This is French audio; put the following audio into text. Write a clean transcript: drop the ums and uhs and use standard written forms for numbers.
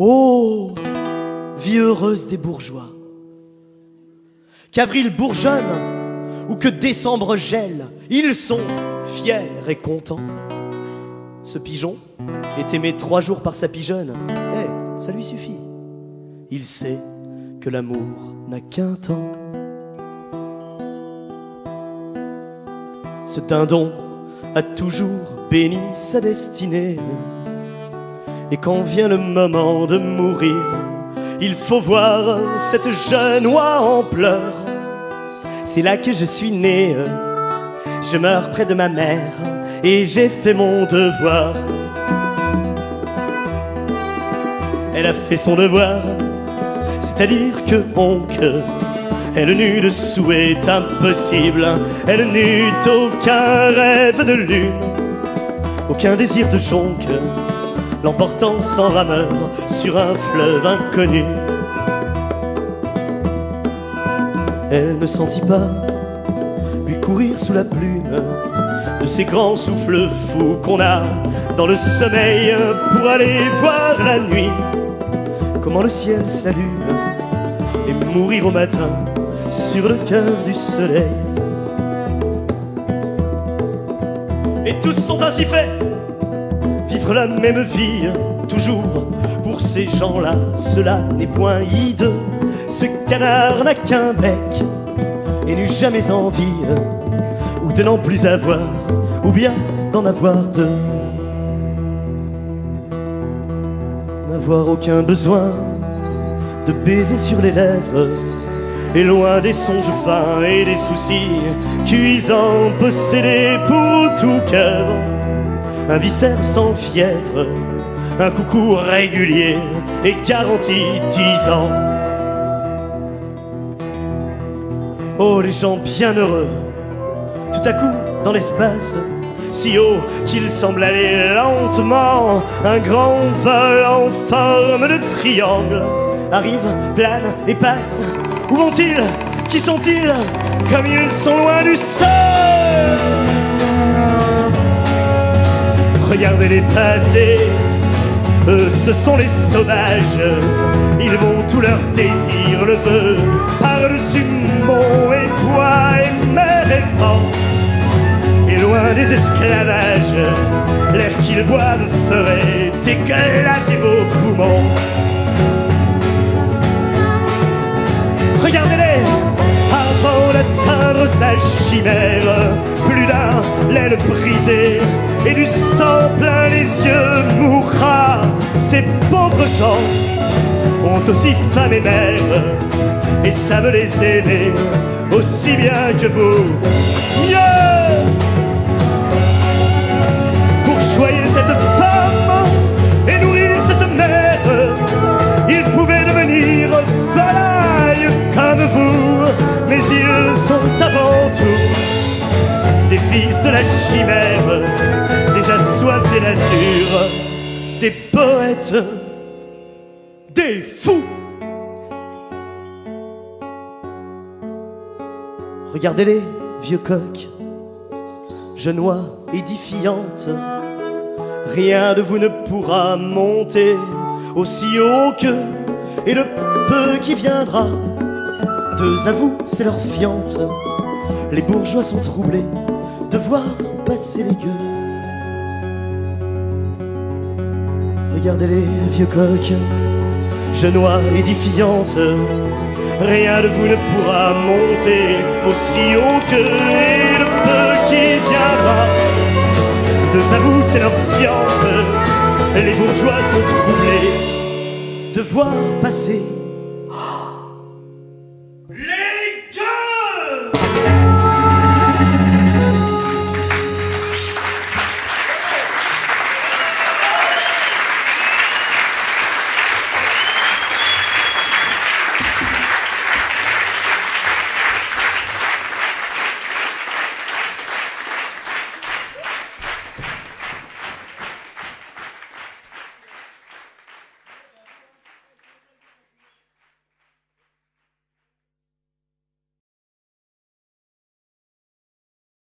Oh, vie heureuse des bourgeois, qu'avril bourgeonne ou que décembre gèle, ils sont fiers et contents. Ce pigeon est aimé 3 jours par sa pigeonne, eh, ça lui suffit. Il sait que l'amour n'a qu'un temps. Ce dindon a toujours béni sa destinée, et quand vient le moment de mourir, il faut voir cette jeune oie en pleurs. C'est là que je suis né, je meurs près de ma mère, et j'ai fait mon devoir. Elle a fait son devoir, c'est-à-dire que mon cœur, elle n'eut de souhait impossible, elle n'eut aucun rêve de lune, aucun désir de jonque, l'emportant sans rameur sur un fleuve inconnu. Elle ne sentit pas lui courir sous la plume de ces grands souffles fous qu'on a dans le sommeil pour aller voir la nuit, comment le ciel s'allume et mourir au matin sur le cœur du soleil. Et tous sont ainsi faits, vivre la même vie toujours. Pour ces gens-là, cela n'est point hideux. Ce canard n'a qu'un bec et n'eut jamais envie, ou de n'en plus avoir, ou bien d'en avoir deux. N'avoir aucun besoin de baiser sur les lèvres, et loin des songes fins et des soucis, cuisant, possédé pour tout cœur, un viscère sans fièvre, un coucou régulier et garanti 10 ans. Oh, les gens bien heureux, tout à coup dans l'espace, si haut qu'il semble aller lentement, un grand vol en forme de triangle arrive, plane et passe. Où vont-ils? Qui sont-ils? Comme ils sont loin du sol! Regardez-les passer, eux ce sont les sauvages. Ils vont tout leur désir le veut, par-dessus mont et bois et mer et vent. Et loin des esclavages, l'air qu'ils boivent ferait éclater vos poumons. Regardez-les, avant d'atteindre sa chimère, plus d'un, l'aile brisée, et du sang plein les yeux mourra. Ces pauvres gens ont aussi femme et mère, et savent les aimer aussi bien que vous, mieux. Pour choyer cette femme et nourrir cette mère, ils pouvaient devenir volailles comme vous. Mes yeux sont avant tout des fils de la chimère, des assoiffés d'azur, des poètes, des fous. Regardez-les, vieux coqs, jeunes oies édifiantes, rien de vous ne pourra monter aussi haut qu'eux, et le peu qui viendra, deux à vous, c'est leur fiente. Les bourgeois sont troublés de voir passer les gueux. Regardez-les, vieux coqs, genois édifiantes, rien de vous ne pourra monter aussi haut qu'eux, et le peu qui viendra, deux à vous, c'est leur fiente. Les bourgeois sont troublés de voir passer